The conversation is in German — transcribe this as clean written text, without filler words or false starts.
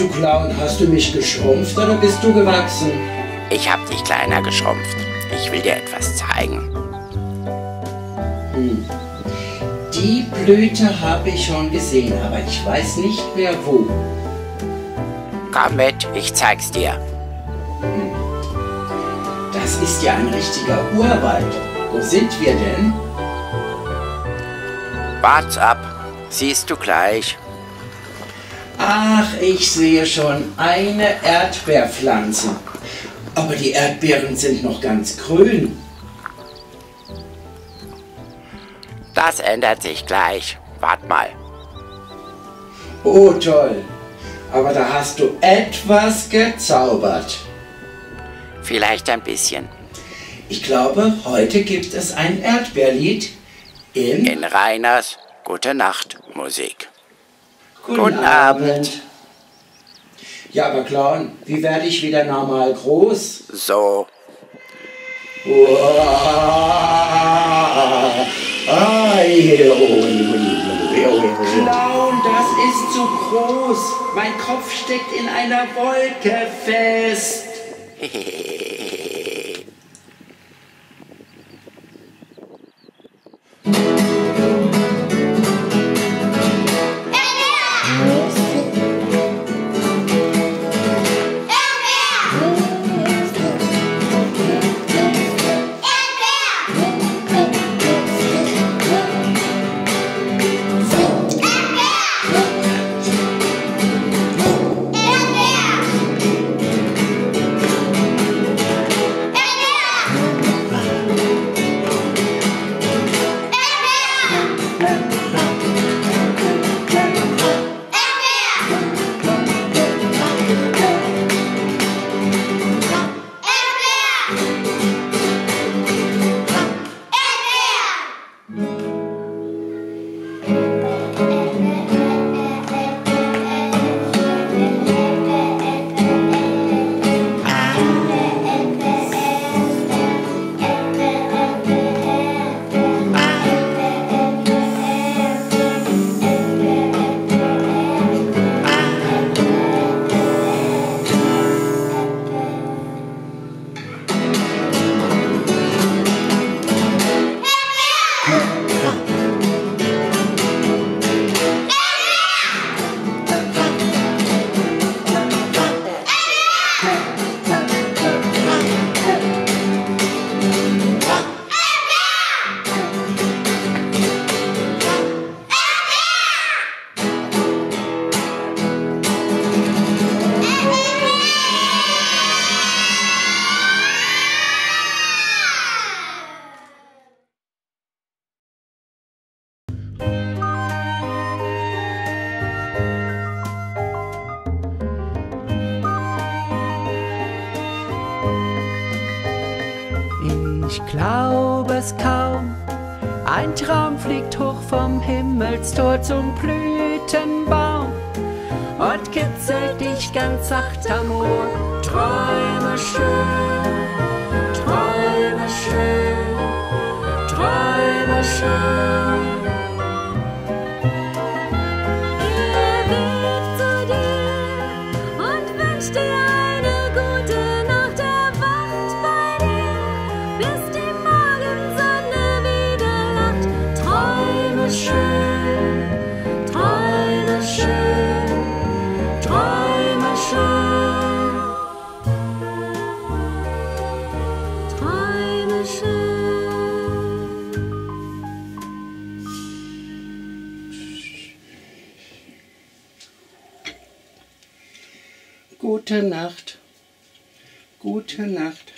Du Clown, hast du mich geschrumpft oder bist du gewachsen? Ich hab dich kleiner geschrumpft. Ich will dir etwas zeigen. Die Blüte habe ich schon gesehen, aber ich weiß nicht mehr wo. Komm mit, ich zeig's dir. Das ist ja ein richtiger Urwald. Wo sind wir denn? Wart's ab, siehst du gleich. Ach, ich sehe schon eine Erdbeerpflanze. Aber die Erdbeeren sind noch ganz grün. Das ändert sich gleich. Wart mal. Oh toll, aber da hast du etwas gezaubert. Vielleicht ein bisschen. Ich glaube, heute gibt es ein Erdbeerlied in Rainers Gute-Nacht-Musik. Guten Abend. Ja, aber Clown, wie werde ich wieder normal groß? So. Clown, das ist zu groß. Mein Kopf steckt in einer Wolke fest. Ich glaube es kaum, ein Traum fliegt hoch vom Himmelstor zum Blütenbaum und kitzelt dich ganz sacht am Ohr. Träume schön, träume schön. Gute Nacht. Gute Nacht.